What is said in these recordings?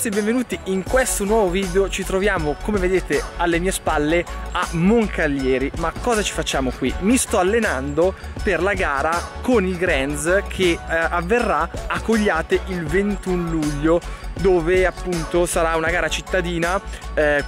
ragazzi, benvenuti in questo nuovo video. Ci troviamo, come vedete alle mie spalle, a Moncalieri. Ma cosa ci facciamo qui? Mi sto allenando per la gara con i Grands che avverrà a Cogliate il 21 luglio, dove appunto sarà una gara cittadina,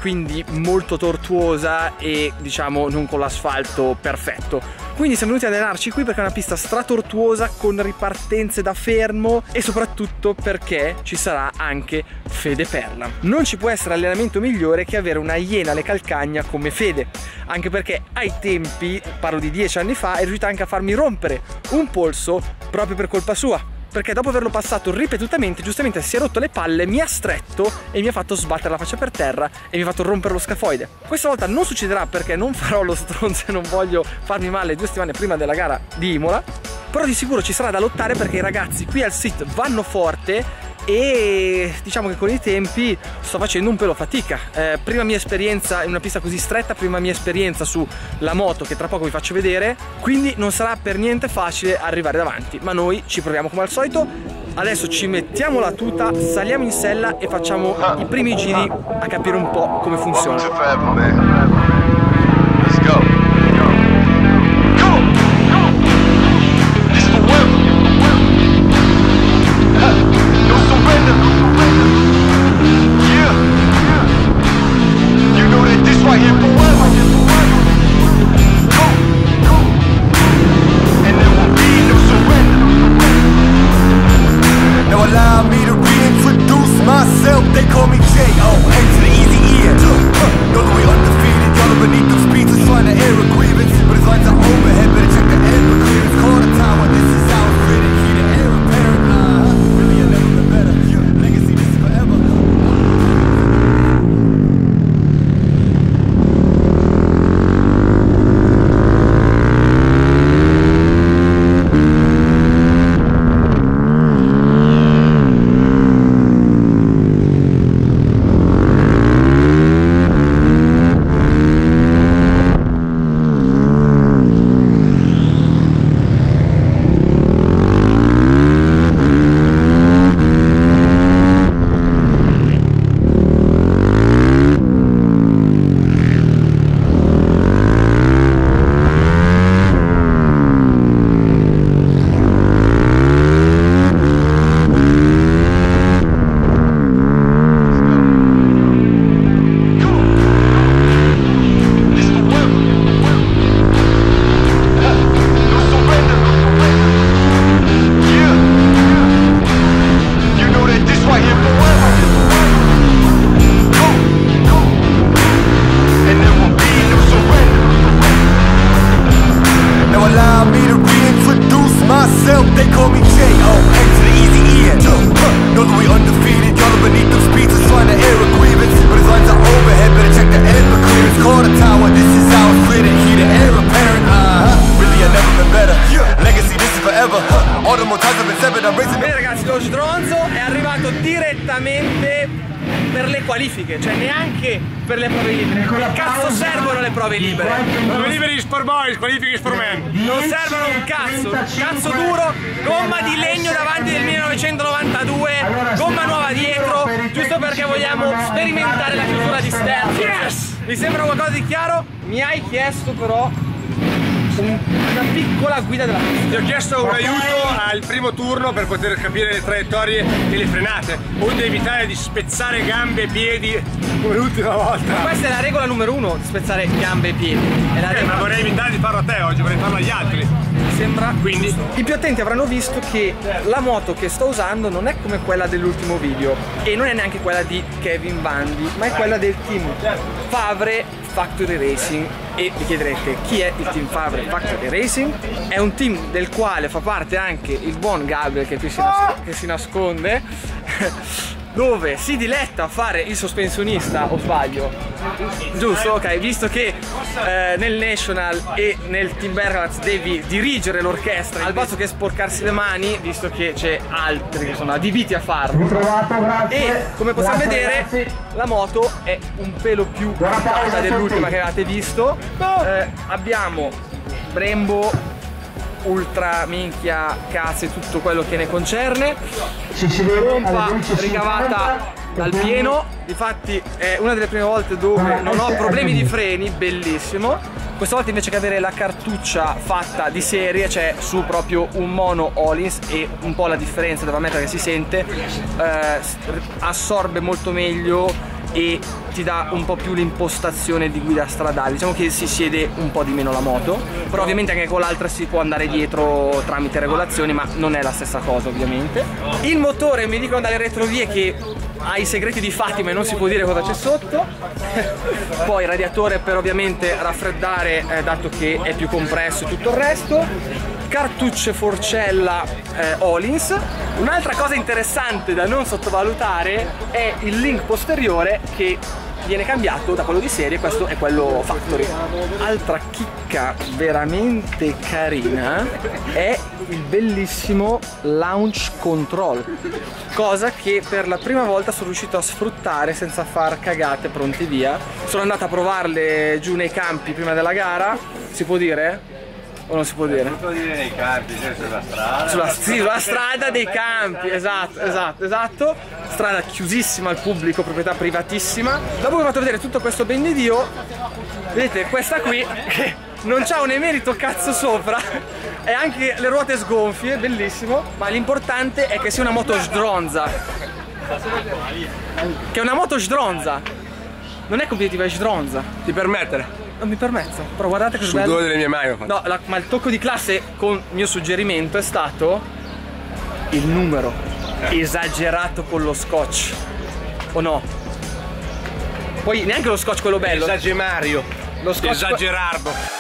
quindi molto tortuosa e diciamo non con l'asfalto perfetto. Quindi siamo venuti ad allenarci qui perché è una pista stratortuosa con ripartenze da fermo e soprattutto perché ci sarà anche Fede Perla. Non ci può essere allenamento migliore che avere una iena alle calcagna come Fede, anche perché ai tempi, parlo di 10 anni fa, è riuscita anche a farmi rompere un polso proprio per colpa sua, perché dopo averlo passato ripetutamente, giustamente si è rotto le palle, mi ha stretto e mi ha fatto sbattere la faccia per terra e mi ha fatto rompere lo scafoide. Questa volta non succederà perché non farò lo stronzo e non voglio farmi male 2 settimane prima della gara di Imola, però di sicuro ci sarà da lottare perché i ragazzi qui al SIT vanno forte e diciamo che con i tempi sto facendo un pelo fatica. Prima mia esperienza in una pista così stretta, prima mia esperienza sulla moto che tra poco vi faccio vedere, quindi non sarà per niente facile arrivare davanti, ma noi ci proviamo come al solito. Adesso ci mettiamo la tuta, saliamo in sella e facciamo i primi giri a capire un po' come funziona. Bene ragazzi, lo stronzo è arrivato direttamente per le qualifiche, cioè neanche per le prove libere. Che cazzo servono le prove libere? Prove libere is for boys, qualifiche is for men. Non servono un cazzo duro, gomma di legno davanti del 1992, gomma nuova dietro, giusto perché vogliamo sperimentare la chiusura di sterzo. Yes! Mi sembra qualcosa di chiaro? Mi hai chiesto però una piccola guida della pista. Ti ho chiesto un aiuto al primo turno per poter capire le traiettorie e le frenate, onde evitare di spezzare gambe e piedi come l'ultima volta. Ma questa è la regola numero 1, di spezzare gambe e piedi. È la regola. Ma vorrei evitare di farlo a te oggi, vorrei farlo agli altri. Mi sembra. Quindi i più attenti avranno visto che la moto che sto usando non è come quella dell'ultimo video e non è neanche quella di Kevin Bandy, ma è quella del team Favre Factory Racing. E vi chiederete chi è il team Favre Factory Racing? È un team del quale fa parte anche il buon Gabriel che qui si nasconde, dove si diletta a fare il sospensionista, o sbaglio? Giusto? Ok, visto che nel National e nel Team Bergaz devi dirigere l'orchestra, al posto che sporcarsi le mani, visto che c'è altri che sono adibiti a farlo. E come possiamo vedere, la moto è un pelo più alta dell'ultima che avevate visto. Abbiamo Brembo, ultra minchia cazzo e tutto quello che ne concerne, pompa ricavata al pieno. Difatti è una delle prime volte dove non ho problemi di freni, bellissimo. Questa volta invece che avere la cartuccia fatta di serie c'è su proprio un mono Öhlins, e un po' la differenza, devo ammettere che si sente, assorbe molto meglio e ti dà un po' più l'impostazione di guida stradale, diciamo che si siede un po' di meno la moto, però ovviamente anche con l'altra si può andare dietro tramite regolazioni, ma non è la stessa cosa ovviamente. Il motore, mi dicono dalle retrovie che ha i segreti di Fatima e non si può dire cosa c'è sotto. Poi il radiatore per ovviamente raffreddare, dato che è più compresso e tutto il resto. Cartucce forcella Öhlins. Un'altra cosa interessante da non sottovalutare è il link posteriore che viene cambiato da quello di serie, questo è quello factory. Altra chicca veramente carina è il bellissimo launch control, cosa che per la prima volta sono riuscito a sfruttare senza far cagate pronti via. Sono andato a provarle giù nei campi prima della gara, si può dire? O non si può dire? Si può dire nei campi, cioè sulla strada. Sulla strada dei campi, esatto. Strada chiusissima al pubblico, proprietà privatissima. Dopo che ho fatto vedere tutto questo ben di Dio, vedete questa qui che non c'ha un emerito cazzo sopra, e anche le ruote sgonfie, bellissimo. Ma l'importante è che sia una moto sdronza. Che è una moto sdronza. Non è competitiva, è sdronza. Ti permettere? Non mi permetto, però guardate che bello. Sudore delle mie mani. No, ma il tocco di classe con il mio suggerimento è stato il numero esagerato con lo scotch, o no? Poi neanche lo scotch quello bello. Esagerario. Lo scotch esagerardo.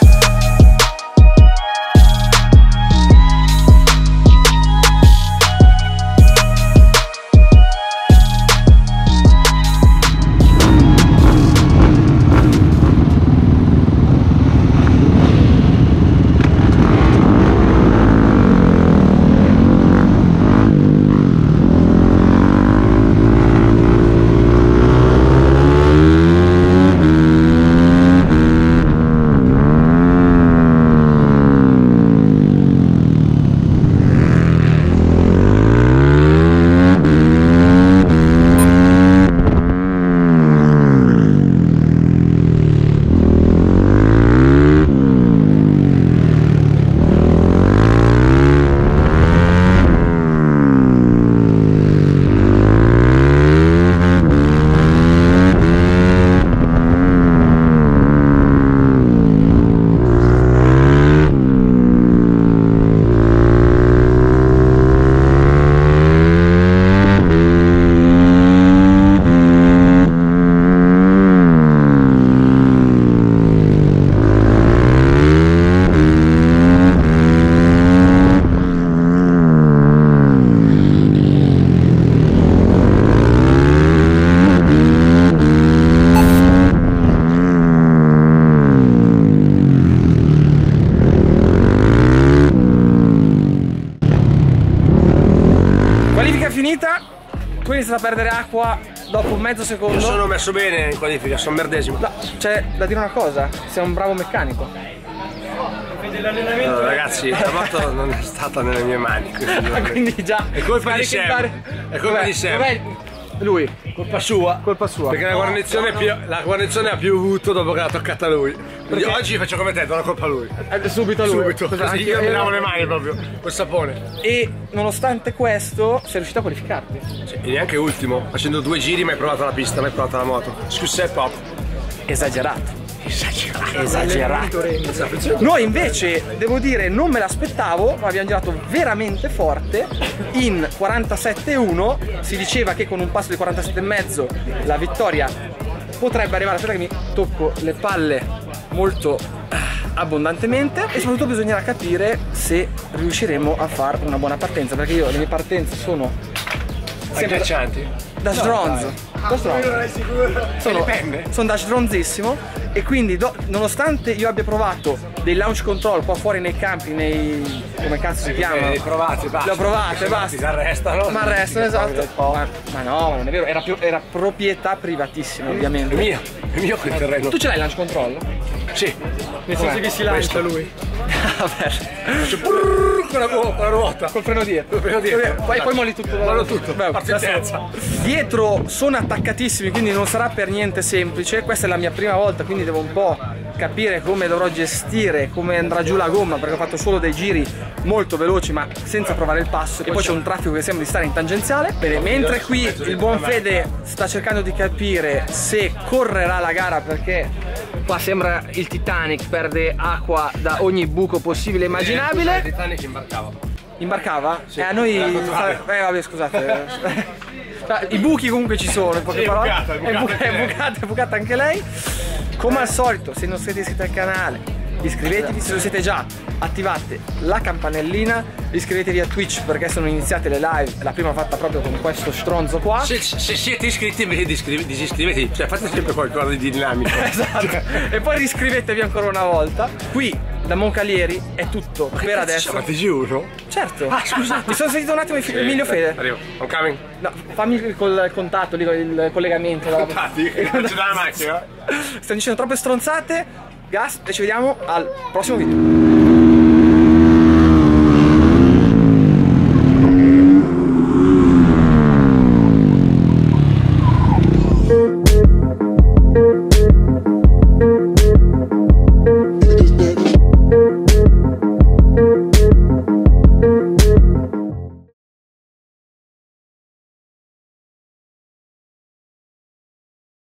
Qui inizia a perdere acqua dopo mezzo secondo. Io sono messo bene in qualifica, sono merdesimo. No, c'è da dire una cosa, sei un bravo meccanico. No, ragazzi, la moto non è stata nelle mie mani. Quindi già è colpa di Sam. È colpa di Sam. Lui, colpa sua. Perché la guarnizione ha piovuto dopo che l'ha toccata lui. Quindi oggi faccio come te, do la colpa a lui. Subito a lui. Subito. Così io mi lavo le mani proprio col sapone. E nonostante questo, sei riuscito a qualificarti. Sì, e neanche ultimo, facendo due giri, mi hai provato la pista, mi hai provato la moto. Scusa, pop. Esagerato. Noi invece, devo dire, non me l'aspettavo, ma abbiamo girato veramente forte in 47.1. Si diceva che con un passo di 47,5 la vittoria potrebbe arrivare. Aspetta che mi tocco le palle molto abbondantemente, e soprattutto bisognerà capire se riusciremo a fare una buona partenza, perché io le mie partenze sono sempre da stronzo. Sono da stronzissimo, e quindi nonostante io abbia provato dei launch control qua fuori nei campi, nei come cazzo si chiamano? Le ho provate, basta. M'arrestano, esatto. Ma no, non è vero, era proprietà privatissima, ovviamente. È mio quel terreno. Tu ce l'hai il launch control? Sì. Nel senso che si lancia lui. Vabbè. con la ruota. Col freno dietro. Poi molli tutto. Mollo tutto. Dietro sono attaccatissimi, quindi non sarà per niente semplice. Questa è la mia prima volta, quindi devo un po' capire come dovrò gestire, come andrà giù la gomma, perché ho fatto solo dei giri molto veloci ma senza provare il passo, e poi c'è un traffico che sembra di stare in tangenziale. Bene, mentre qui il buon Fede sta cercando di capire se correrà la gara, perché qua sembra il Titanic, perde acqua da ogni buco possibile e immaginabile. Il Titanic imbarcava. Imbarcava? Sì, a noi... vabbè, scusate. I buchi comunque ci sono, in poche parole. È bucata anche lei. Come al solito, se non siete iscritti al canale, iscrivetevi. Se lo siete già, attivate la campanellina, iscrivetevi a Twitch perché sono iniziate le live, la prima fatta proprio con questo stronzo qua. Se siete iscritti invece disiscrivetevi, cioè fate sempre qualcosa di dinamico. Esatto. E poi riscrivetevi ancora una volta. qui da Moncalieri è tutto. Ma per adesso ma ti giuro? Certo. Ah, scusate, mi sono sentito un attimo Emilio Fede. Arrivo. I'm coming. No, fammi col contatto lì, il collegamento. Contatti, non ci dà la macchina. Stanno dicendo troppe stronzate. Gas, e ci vediamo al prossimo video.